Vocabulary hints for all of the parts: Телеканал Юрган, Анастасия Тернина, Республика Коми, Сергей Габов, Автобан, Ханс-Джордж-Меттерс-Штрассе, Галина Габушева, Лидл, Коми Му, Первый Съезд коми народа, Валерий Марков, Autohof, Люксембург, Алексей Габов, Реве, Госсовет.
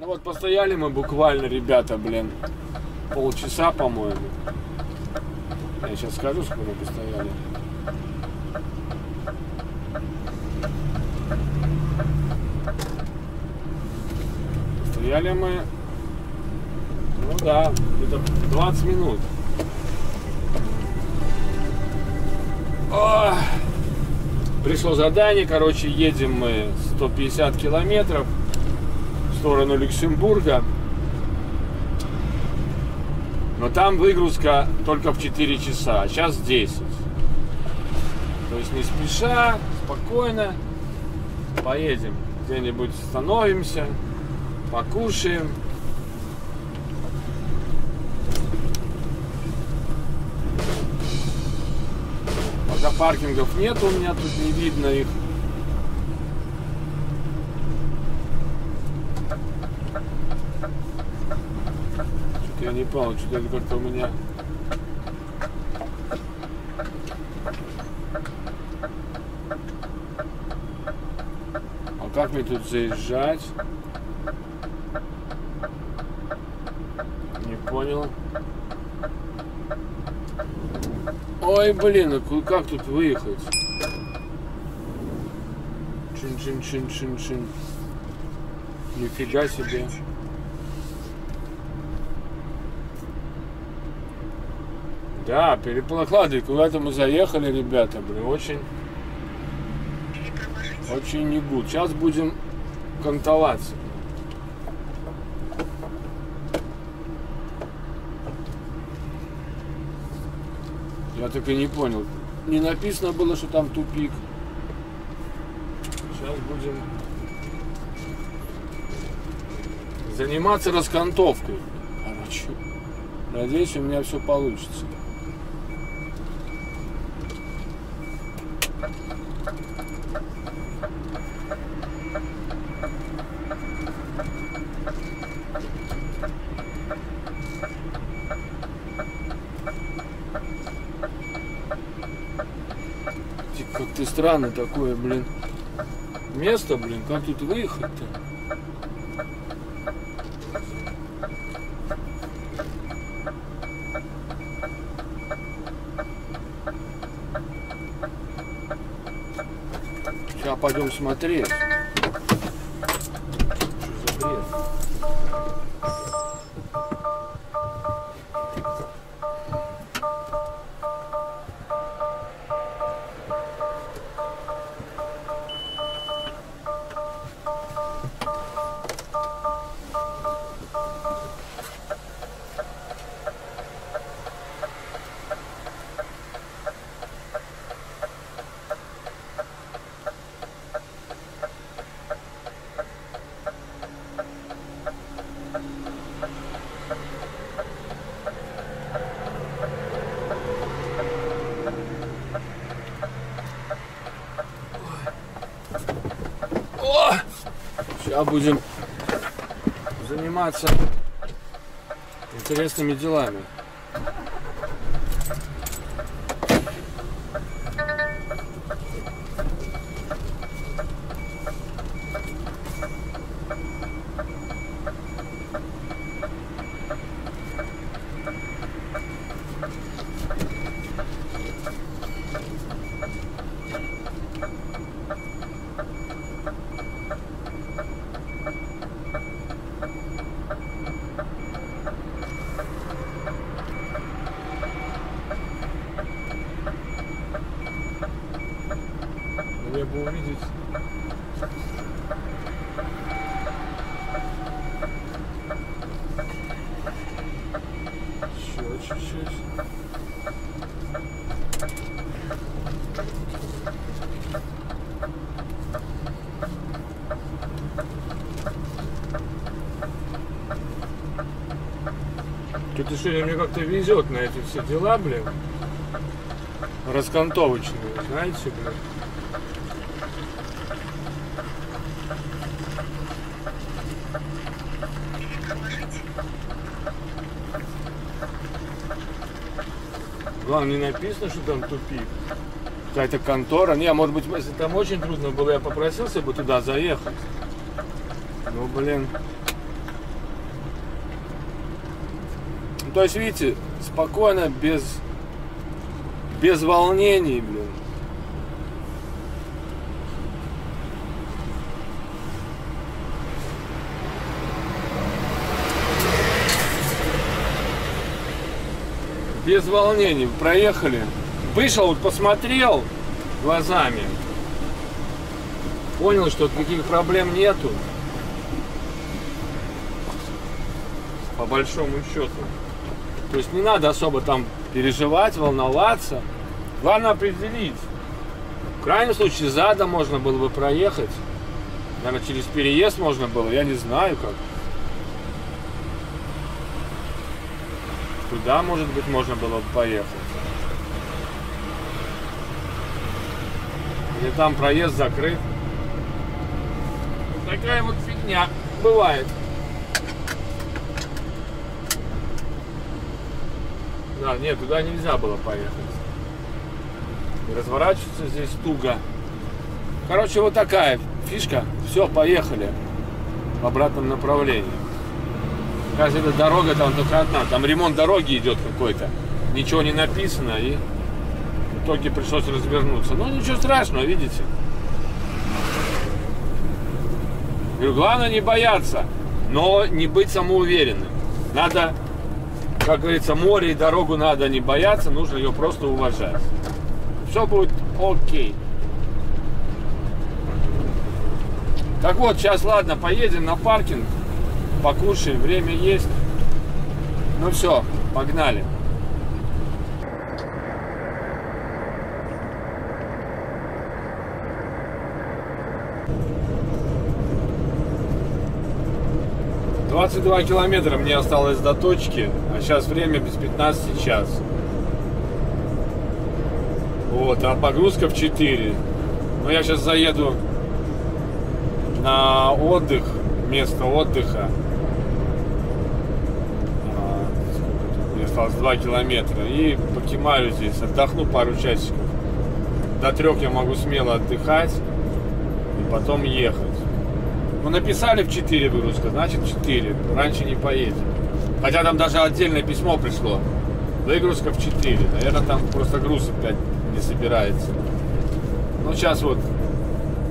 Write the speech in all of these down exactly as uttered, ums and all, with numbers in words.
Ну вот постояли мы буквально, ребята, блин, полчаса, по-моему. Я сейчас скажу, сколько мы постояли. Постояли мы, ну да, где-то двадцать минут. О! Пришло задание, короче, едем мы сто пятьдесят километров в сторону Люксембурга. Но там выгрузка только в четыре часа, а сейчас десять. То есть не спеша, спокойно поедем. Где-нибудь остановимся, покушаем. Пока паркингов нет, у меня тут не видно их. Я не понял, что-то как-то у меня... А как мне тут заезжать? Не понял. Ой, блин, а как тут выехать? Чин-чин-чин-чин-чин. Нифига себе. Да, переплакладывай, куда-то мы заехали, ребята, блин, очень, очень не гуд. Сейчас будем кантоваться. Я так и не понял. Не написано было, что там тупик. Сейчас будем заниматься раскантовкой. Короче, надеюсь, у меня все получится. Как ты странно такое, блин, место, блин, как тут выехать-то? Сейчас пойдем смотреть. Что за бред? Сейчас будем заниматься интересными делами. Я бы увидеть. Еще чуть-чуть. Тут еще мне как-то везет на эти все дела, блин. Раскантовочные, знаете, блин. Главное, не написано, что там тупик. Какая-то контора. Не, может быть, если там очень трудно было, я попросился бы туда заехать. Ну, блин. Ну, то есть, видите, спокойно, без, без волнений, блин. Без волнений, проехали. Вышел, вот посмотрел глазами. Понял, что никаких проблем нету. По большому счету. То есть не надо особо там переживать, волноваться. Главное определить. В крайнем случае задом можно было бы проехать. Наверное, через переезд можно было, я не знаю как. Туда, может быть, можно было бы поехать. Или там проезд закрыт. Такая вот фигня бывает. Да, нет, туда нельзя было поехать. Разворачиваться здесь туго. Короче, вот такая фишка. Все, поехали в обратном направлении. Кажется, эта дорога там только одна. Там ремонт дороги идет какой-то. Ничего не написано, и в итоге пришлось развернуться. Ну, ничего страшного, видите. Говорю, главное не бояться, но не быть самоуверенным. Надо, как говорится, море и дорогу надо не бояться, нужно ее просто уважать. Все будет окей. Так вот, сейчас, ладно, поедем на паркинг. Покушаем, время есть. Ну все, погнали. двадцать два километра мне осталось до точки, а сейчас время без пятнадцати час. Вот, а погрузка в четыре. Ну я сейчас заеду на отдых, место отдыха. Осталось два километра. И покимарю здесь, отдохну пару часиков. До трех я могу смело отдыхать и потом ехать. Ну, написали в четыре выгрузка, значит четыре. Раньше не поедем. Хотя там даже отдельное письмо пришло. Выгрузка в четыре. Наверное, там просто груз опять не собирается. Ну, сейчас вот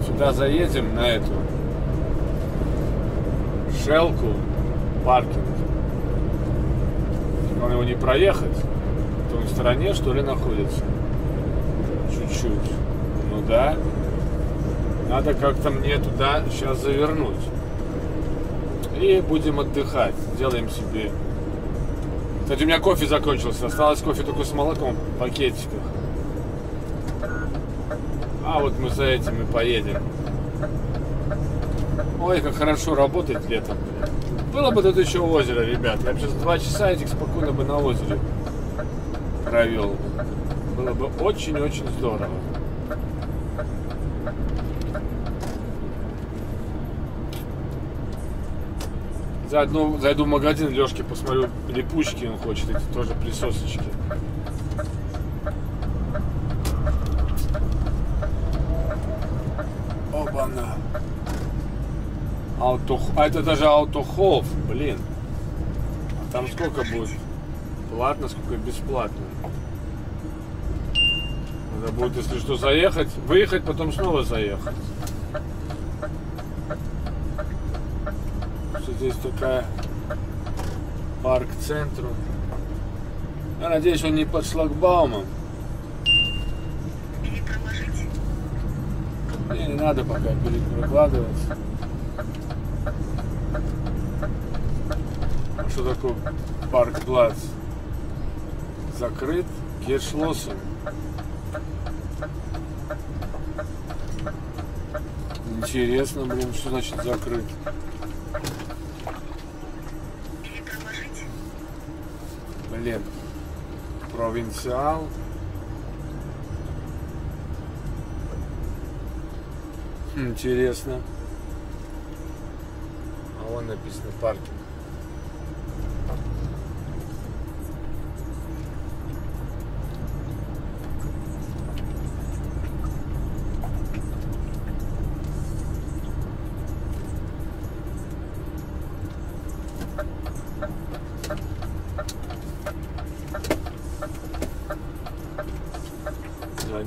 сюда заедем, на эту шелку, паркинг. Нам его не проехать. В той стороне, что ли, находится? Чуть-чуть. Ну да. Надо как-то мне туда сейчас завернуть. И будем отдыхать. Делаем себе. Кстати, у меня кофе закончился. Осталось кофе только с молоком в пакетиках. А вот мы за этим и поедем. Ой, как хорошо работает летом. Было бы тут еще озеро, ребят. Я бы сейчас два часа этих спокойно бы на озере провел. Было бы очень-очень здорово. Заодно зайду в магазин Лешки, посмотрю, липучки он хочет, эти тоже присосочки. Оба-на. Ауто... А это даже Autohof, блин. А там сколько будет? Платно, сколько бесплатно. Надо будет, если что, заехать, выехать, потом снова заехать. Что здесь такая парк центру. Я надеюсь, он не под шлагбаумом. Не, не надо пока перекладываться. Что такое парк-плац? Закрыт Гершлоссен. Интересно, блин, что значит закрыт? Блин, провинциал. Интересно. А вон написано паркинг.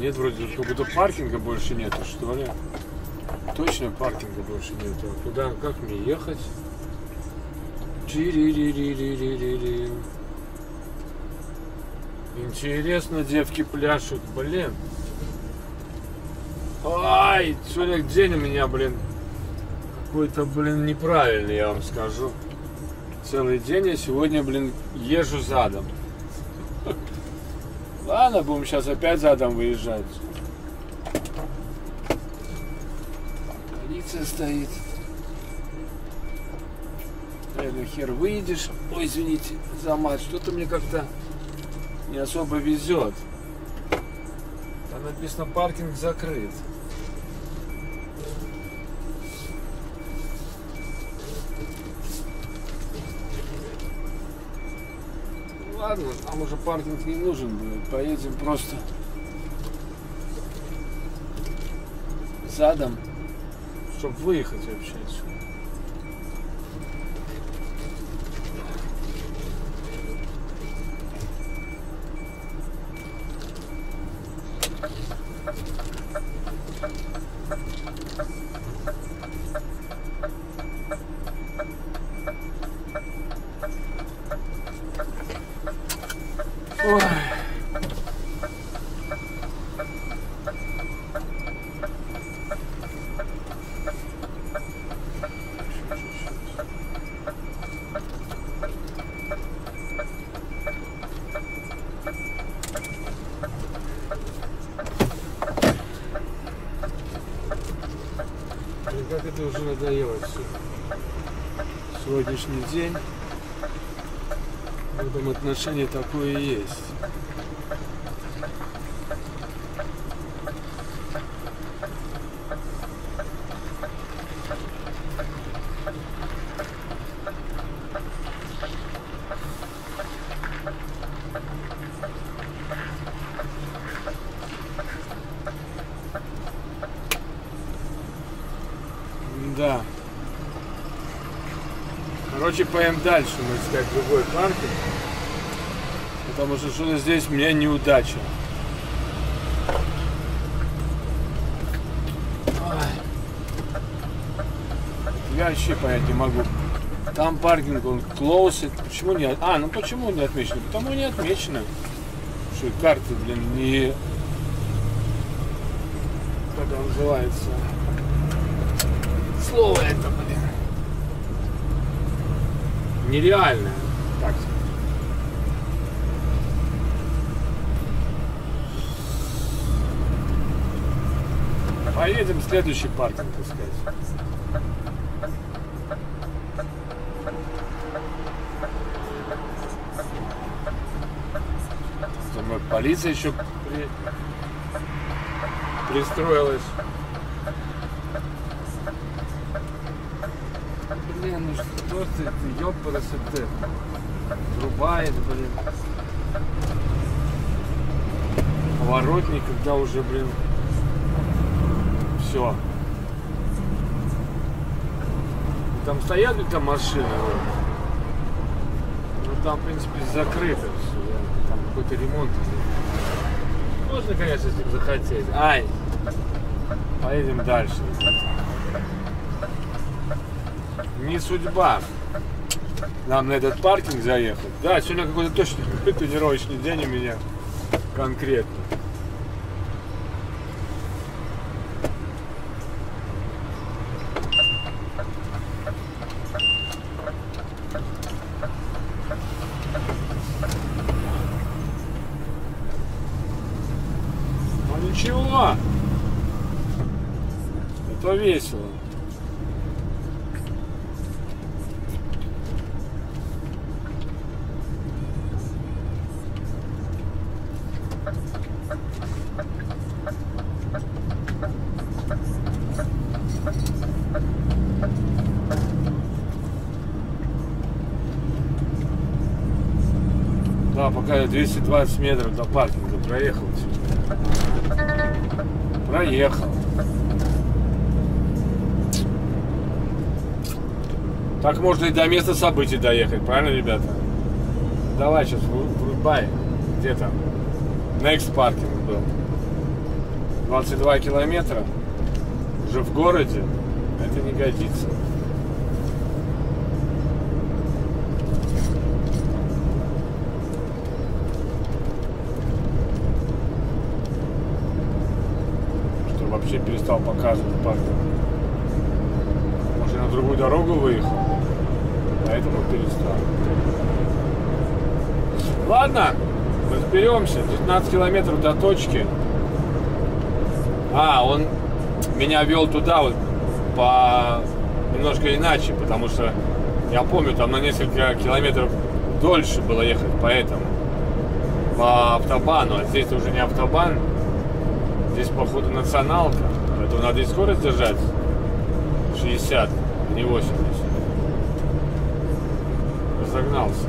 Нет, вроде как будто паркинга больше нету, что ли? Точно паркинга больше нету. Куда, как мне ехать? Интересно, девки пляшут, блин. Ай, сегодня день у меня, блин, какой-то, блин, неправильный, я вам скажу. Целый день я сегодня, блин, езжу задом. Ладно, будем сейчас опять задом выезжать. Полиция стоит. Реально хер выйдешь. Ой, извините за мать, что-то мне как-то не особо везет. Там написано паркинг закрыт. Ладно, нам уже паркинг не нужен будет. Поедем просто задом, чтобы выехать вообще отсюда. Ой. И как это уже надоело все. Сегодняшний день. В этом отношении такое и есть. Да. Короче, поем дальше, мы искать другой паркинг. Потому что что-то здесь у меня неудача. Ой. Я вообще понять не могу. Там паркинг, он closed. Почему не? А, ну почему не отмечено? Потому не отмечено. Что карты, блин, не... Как он называется? Слово это, блин. Нереально. Так. Поедем в следующий паркинг искать. Думаю, полиция еще при... пристроилась. Блин, ну что ты, ты ёпарас, ты рубает, блин. Поворотник, когда уже, блин, все. Там стоят ли там машины? Ну там, в принципе, закрыто все. Там какой-то ремонт. Можно, конечно, если бы захотеть. Ай! Поедем дальше. Не судьба нам на этот паркинг заехать. Да, сегодня какой-то точно тренировочный день у меня конкретно. Ну ничего, это весело. Да, пока я двести двадцать метров до паркинга проехал. Проехал. Так можно и до места событий доехать, правильно, ребята? Давай сейчас врубай. Где там? Next паркинг был. двадцать два километра уже в городе, это не годится. Что вообще перестал показывать парк. Может, я на другую дорогу выехал, поэтому перестал. Ладно, разберемся. пятнадцать километров до точки. А, он меня вел туда вот по немножко иначе, потому что я помню, там на несколько километров дольше было ехать, поэтому по автобану. А здесь уже не автобан, здесь походу националка, поэтому надо и скорость держать шестьдесят, а не восемьдесят. Разогнался.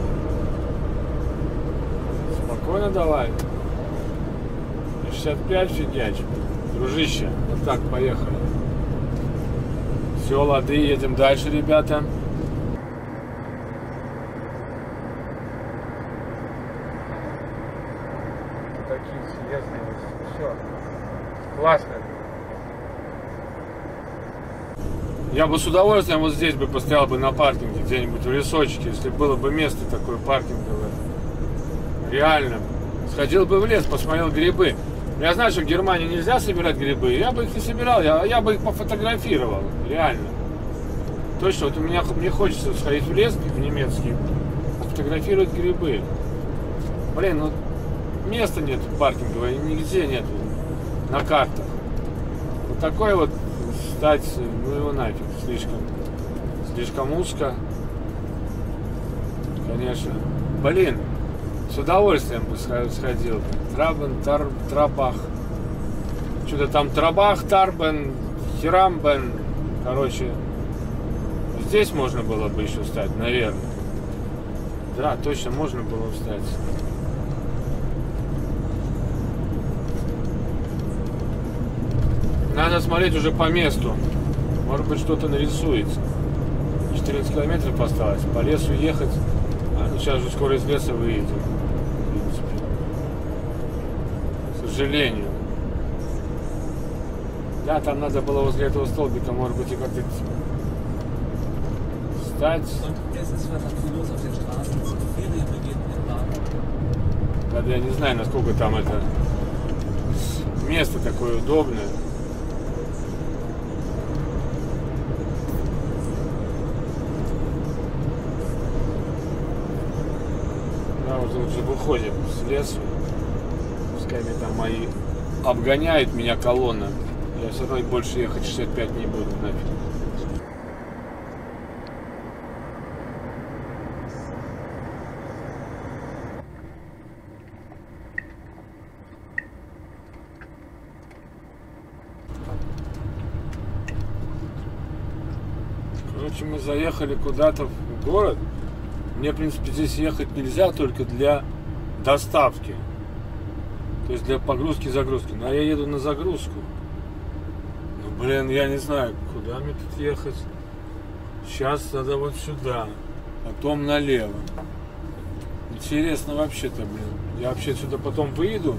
Спокойно давай. шестьдесят пять фигнячек. Дружище, вот так, поехали. Все, лады, едем дальше, ребята. Такие съездные, все. Классно. Я бы с удовольствием вот здесь бы постоял бы на паркинге, где-нибудь в лесочке, если было бы место такое паркинговое. Реально. Сходил бы в лес, посмотрел грибы. Я знаю, что в Германии нельзя собирать грибы, я бы их не собирал, я, я бы их пофотографировал, реально. Точно, вот у меня, мне хочется сходить в лес в немецкий, фотографировать грибы. Блин, ну места нет паркингового, нигде нет на картах. Вот такой вот стать, ну его нафиг, слишком, слишком узко. Конечно, блин. С удовольствием бы сходил. Трабен, тар, Трабах. Что-то там Трабах, Тарбен, Хирамбен. Короче, здесь можно было бы еще встать, наверное. Да, точно можно было встать. Надо смотреть уже по месту. Может быть, что-то нарисуется. четырнадцать километров осталось. По лесу ехать. А, ну сейчас же скоро из леса выедем. К сожалению. Да, там надо было возле этого столбика, может быть, и как-то встать. Да, я не знаю, насколько там это место такое удобное. Да, вот уже выходим с леса. Там мои обгоняет меня колонна, я все равно больше ехать шестьдесят пять не буду, нафиг. Короче, мы заехали куда-то в город. Мне, в принципе, здесь ехать нельзя только для доставки. То есть для погрузки и загрузки. Но я еду на загрузку. Ну, блин, я не знаю, куда мне тут ехать. Сейчас надо вот сюда, потом налево. Интересно вообще-то, блин. Я вообще сюда потом выйду.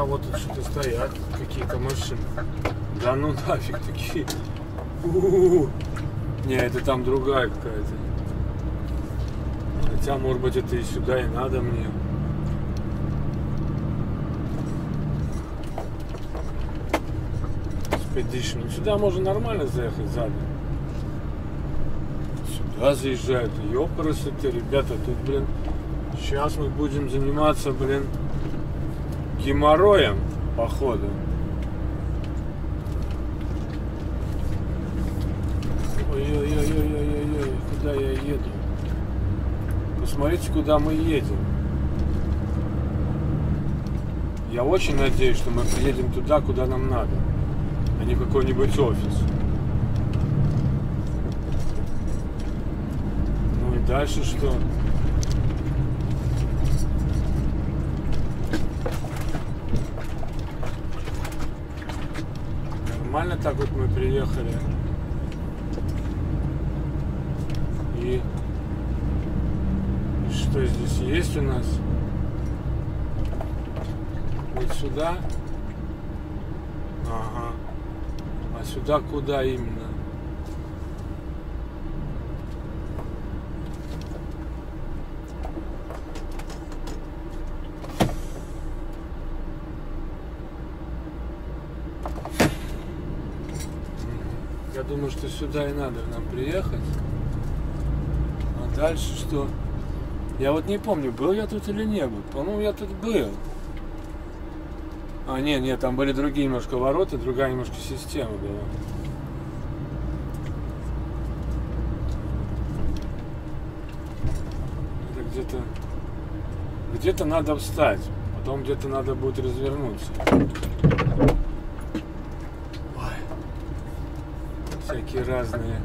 А вот тут что-то стоят, какие-то машины. Да ну нафиг такие. У-у-у. Не, это там другая какая-то. Хотя, может быть, это и сюда и надо мне. Expedition. Сюда можно нормально заехать задом. Сюда заезжают. Ёпарасоте, ребята, тут, блин, сейчас мы будем заниматься, блин, геморроем, походу. Ой-ой-ой-ой-ой-ой-ой, куда я еду? Посмотрите, куда мы едем. Я очень надеюсь, что мы приедем туда, куда нам надо, а не в какой-нибудь офис. Дальше что? Нормально так вот мы приехали. И... И что здесь есть у нас? Вот сюда. Ага. А сюда куда именно? Я думаю, что сюда и надо нам приехать. А дальше что? Я вот не помню, был я тут или не был. По-моему, я тут был. А, нет, нет, там были другие немножко ворота, другая немножко система была. Это где-то... Где-то надо встать, потом где-то надо будет развернуться. Ой. Всякие разные...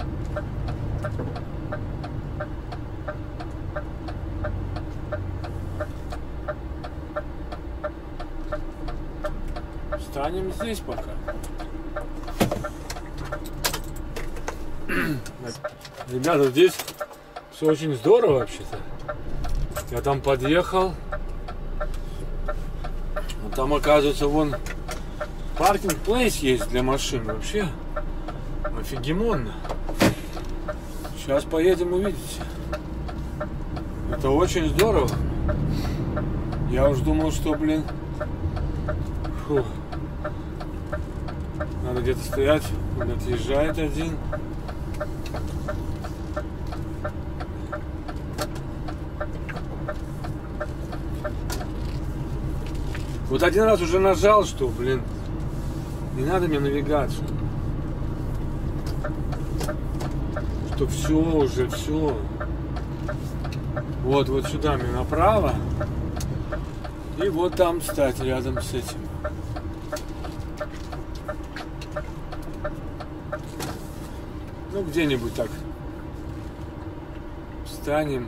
Встанем здесь пока. Ребята, здесь все очень здорово вообще-то. Я там подъехал. Но там, оказывается, вон паркинг-плейс есть для машин. Вообще офигенно. Сейчас поедем, увидите. Это очень здорово. Я уж думал, что, блин... Фух. Надо где-то стоять, он отъезжает один. Вот один раз уже нажал, что, блин, не надо мне навигацию. Что все уже, все. Вот, вот сюда мне направо. И вот там встать рядом с этим. Ну, где-нибудь так встанем.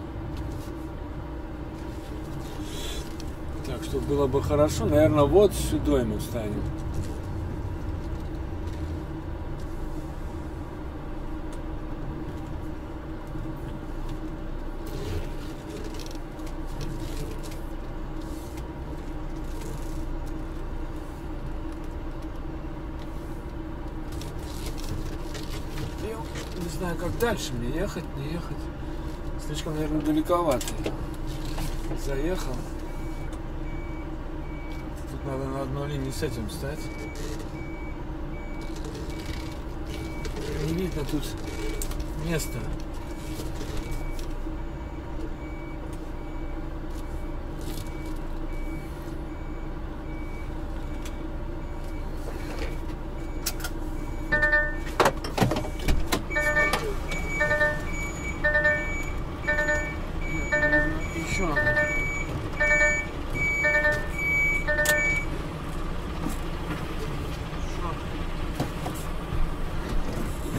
Так, что было бы хорошо. Наверное, вот сюда мы встанем. Не знаю, как дальше мне ехать, не ехать. Слишком, наверное, далековато. Заехал. Тут надо на одной линии с этим встать. Не видно тут места.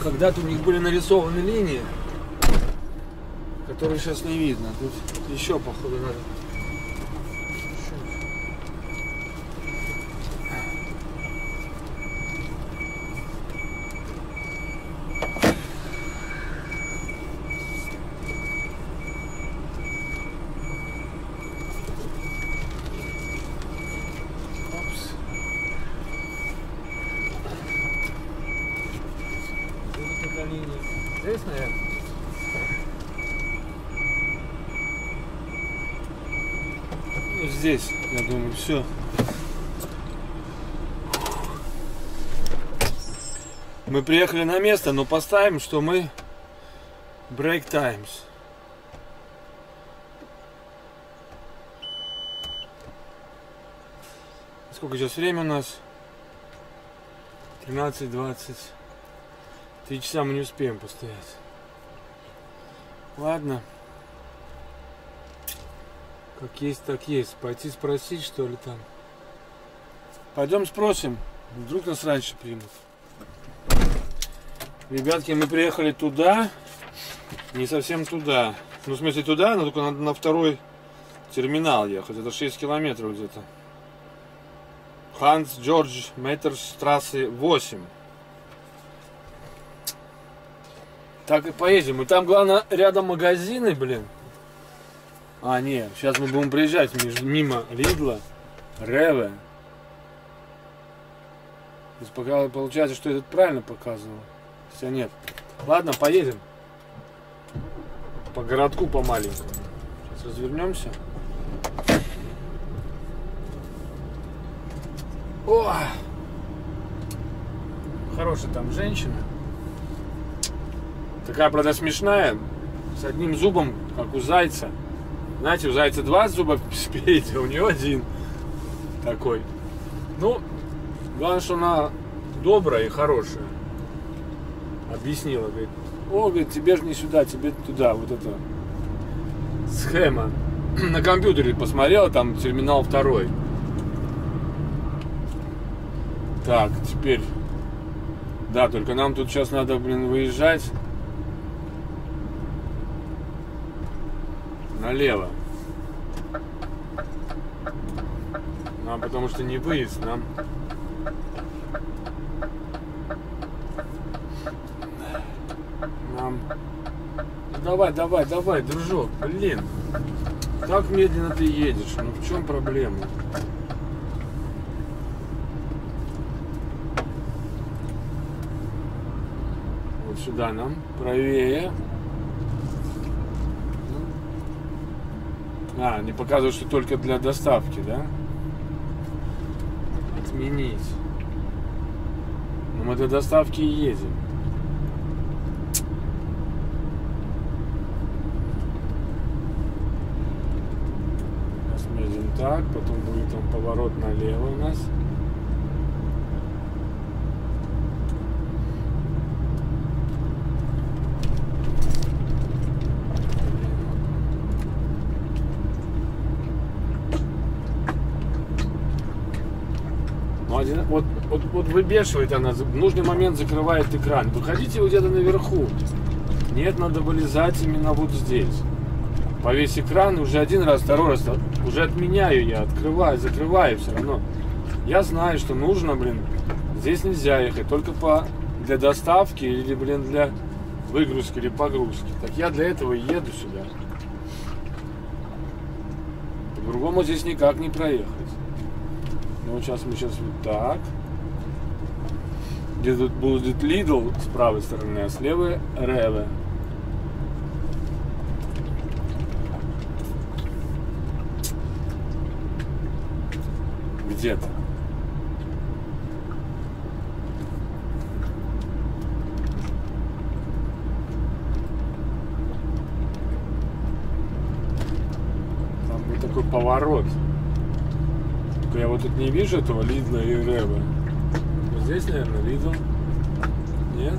Когда-то у них были нарисованы линии, которые сейчас не видно. Тут еще, походу, надо. Здесь, наверное. Ну, здесь, я думаю, все. Мы приехали на место, но поставим, что мы break times. Сколько сейчас время у нас? тринадцать двадцать. Три часа мы не успеем постоять. Ладно. Как есть, так есть. Пойти спросить, что ли, там. Пойдем спросим. Вдруг нас раньше примут. Ребятки, мы приехали туда. Не совсем туда. Ну, в смысле, туда, но только надо на второй терминал ехать. Это шесть километров где-то. Ханс-Джордж-Меттерс-Штрассе восемь. Так и поедем. И там, главное, рядом магазины, блин. А, нет. Сейчас мы будем приезжать мимо Лидла, Реве. Пока получается, что этот правильно показывал. Хотя нет. Ладно, поедем. По городку помаленьку. Сейчас развернемся. О! Хорошая там женщина. Такая, правда, смешная. С одним зубом, как у зайца. Знаете, у зайца два зуба спереди, а у нее один такой. Ну, главное, что она добрая и хорошая. Объяснила, говорит, о, говорит, тебе же не сюда, тебе туда. Вот это схема. На компьютере посмотрела, там терминал второй. Так, теперь. Да, только нам тут сейчас надо, блин, выезжать налево. Нам, потому что не выезд, нам. Нам. Ну, давай, давай, давай, дружок, блин. Так медленно ты едешь, ну в чем проблема? Вот сюда нам, правее. А, не показывают, что только для доставки, да? Отменить. Но мы до доставки и едем. Сейчас мы едем так, потом будет там поворот налево у нас. Вот, вот, вот выбешивает она, в нужный момент закрывает экран. Выходите вы где-то наверху. Нет, надо вылезать именно вот здесь. Повесь экран, уже один раз, второй раз. Уже отменяю я, открываю, закрываю все равно. Я знаю, что нужно, блин. Здесь нельзя ехать, только по, для доставки или, блин, для выгрузки или погрузки. Так я для этого и еду сюда. По-другому здесь никак не проехать. Ну, сейчас мы сейчас вот так. Где тут будет Lidl с правой стороны, а с левой Реве. Где-то. Там был такой поворот. Я вот тут не вижу этого Лидла и Ревы. Вот здесь, наверное, Лидл. Нет?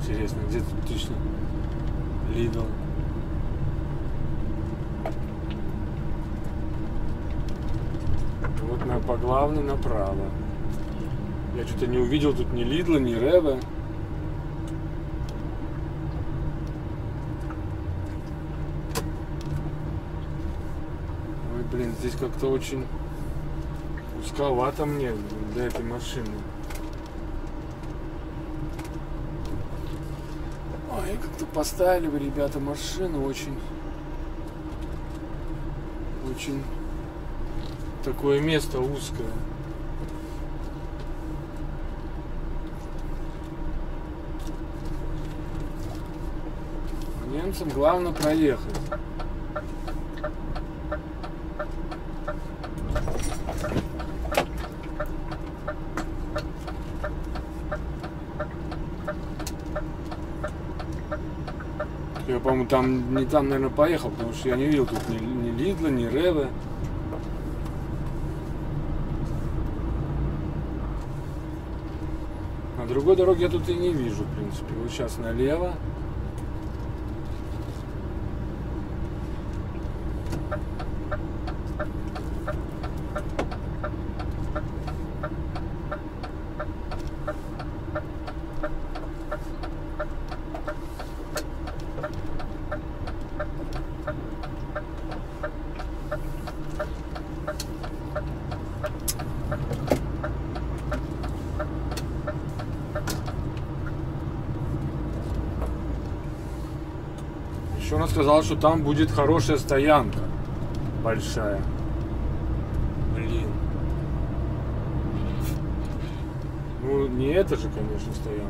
Интересно, где тут точно Лидл? Вот на, по главной направо. Я что-то не увидел тут ни Лидла, ни Реве. Ой, блин, здесь как-то очень узковато мне для этой машины. Ой, как-то поставили вы, ребята, машину очень... Очень... Такое место узкое. Немцам главное проехать. Я, по-моему, там не там, наверное, поехал, потому что я не видел тут ни, ни Лидла, ни Реве. На другой дороге я тут и не вижу, в принципе. Вот сейчас налево. Еще она сказала, что там будет хорошая стоянка. Большая. Блин. Ну, не это же, конечно, стоянка.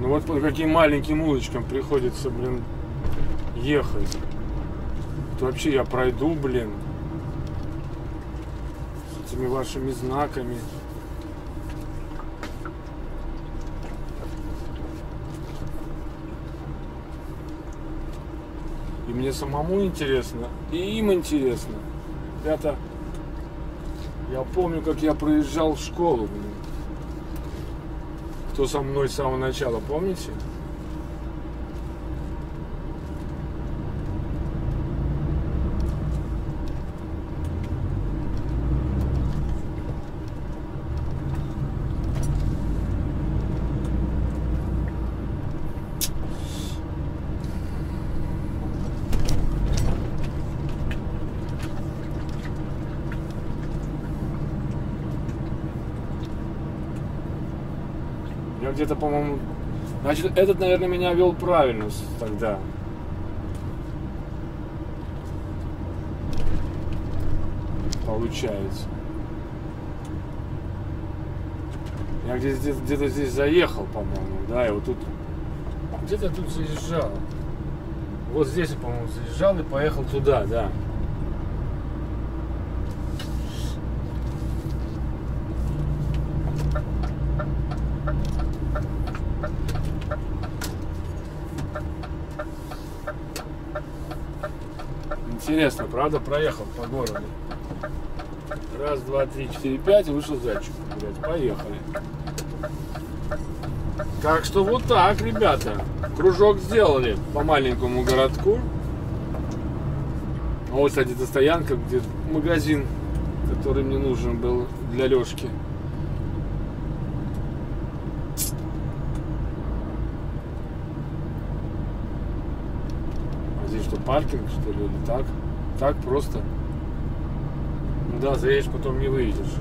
Ну вот по каким маленьким улочкам приходится, блин, ехать. Вот вообще я пройду, блин, с этими вашими знаками. И мне самому интересно, и им интересно. Ребята, я помню, как я проезжал в школу, блин. Кто со мной с самого начала, помните? Где-то, по-моему... Значит, этот, наверное, меня вел правильно тогда. Получается. Я где-то где-то здесь заехал, по-моему, да, и вот тут... Где-то тут заезжал. Вот здесь, по-моему, заезжал и поехал туда, да. Интересно, правда, проехал по городу. Раз, два, три, четыре, пять, вышел зайчик. Блядь, поехали. Так что вот так, ребята. Кружок сделали по маленькому городку. А вот, кстати, это стоянка, где магазин, который мне нужен был для Лешки. Паркинг, что ли, или так? Так просто. Ну да, заедешь, потом не выйдешь.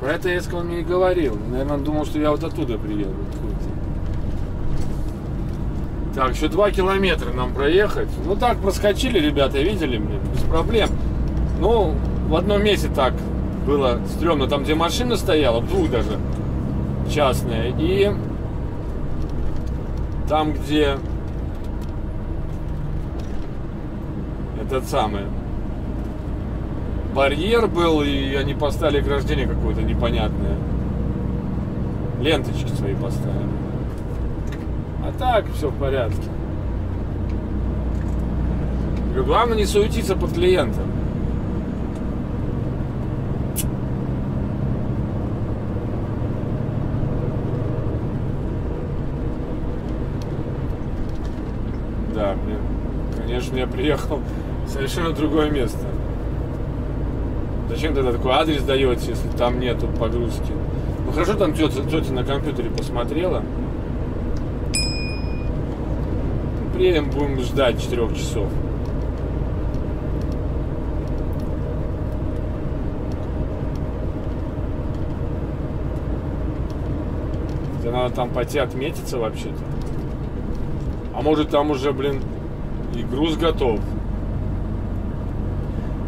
Про это Эска он мне и говорил. Наверное, он думал, что я вот оттуда приеду. Так, еще два километра нам проехать. Ну так, проскочили, ребята, видели меня? Без проблем. Ну, в одном месте так было стрёмно. Там, где машина стояла, вдруг даже частная. И там, где... Этот самый барьер был, и они поставили ограждение какое-то непонятное. Ленточки свои поставили. А так все в порядке. И главное не суетиться под клиентом. Да, блин. Конечно, я приехал. Совершенно другое место. Зачем тогда такой адрес даете, если там нету погрузки? Ну хорошо, там тетя, тетя на компьютере посмотрела. Приедем, будем ждать четырёх часов. Это надо там пойти отметиться вообще-то. А может там уже, блин, и груз готов.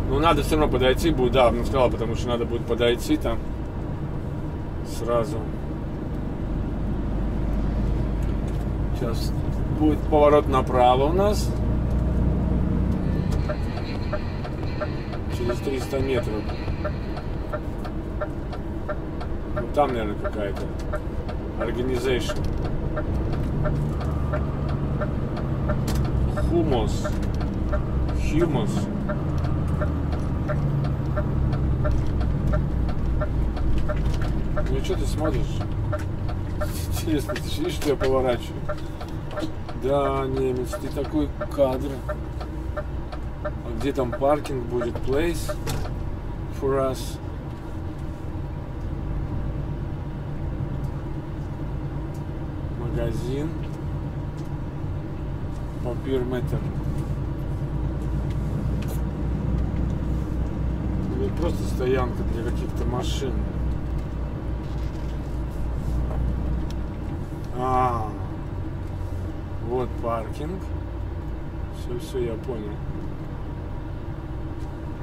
Ну, надо все равно подойти будет, да, он сказал, потому что надо будет подойти там сразу. Сейчас будет поворот направо у нас. Через триста метров. Там, наверное, какая-то организация. Хумус. Хумус. Ну что ты смотришь? Интересно, ты видишь, что я поворачиваю? Да, немец, ты такой кадр. А где там паркинг будет? Place for us. Магазин. ампер-метр. Или просто стоянка для каких-то машин. А, вот паркинг. Все, все, я понял.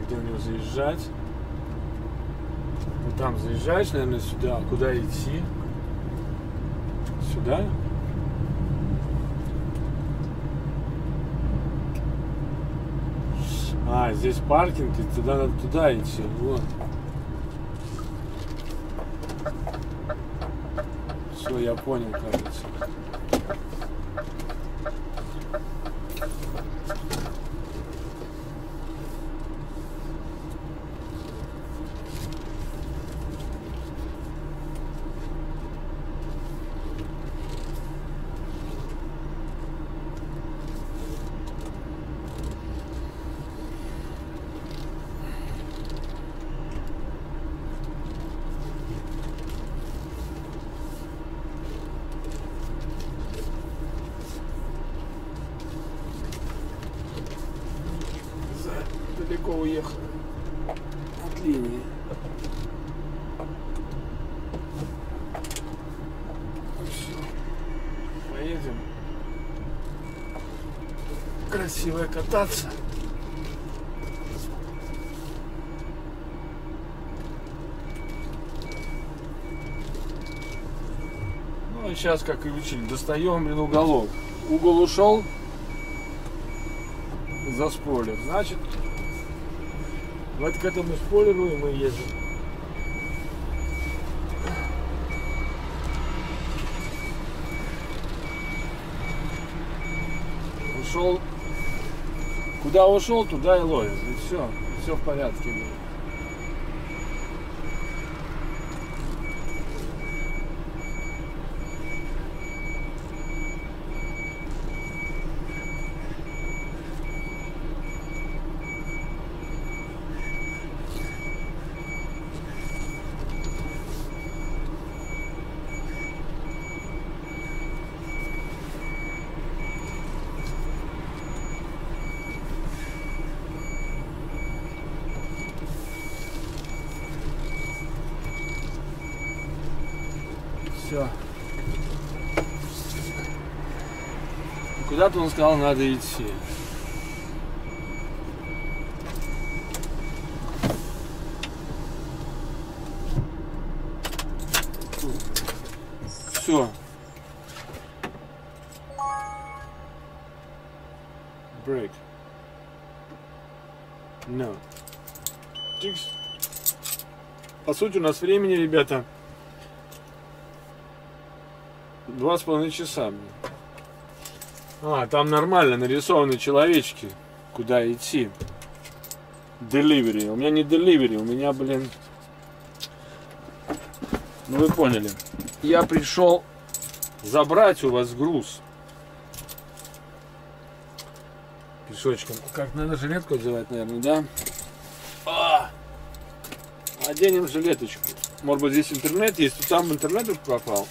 Где на него заезжать? Вот там заезжаешь, наверное, сюда. Куда идти? Сюда? А, здесь паркинг, и туда надо туда идти. Вот. Все, я понял, кажется. Далеко уехал от линии. Все. Поедем. Красиво кататься. Ну и сейчас, как и учили, достаем, блин, уголок. Угол ушел. За спойлер. Значит, давайте к этому спойлеру и мы едем. Ушел. Куда ушел, туда и ловит. И все. И все в порядке. Все. Куда-то он сказал, надо идти. Все. Break. No. По сути, у нас времени, ребята, Два с половиной часа. А, там нормально нарисованы человечки. Куда идти? Delivery. У меня не delivery, у меня, блин... Ну вы поняли. Я пришел забрать у вас груз. Пешочком. Как, надо жилетку одевать, наверное, да? А! Оденем жилеточку. Может быть, здесь интернет есть, и там в интернет попал.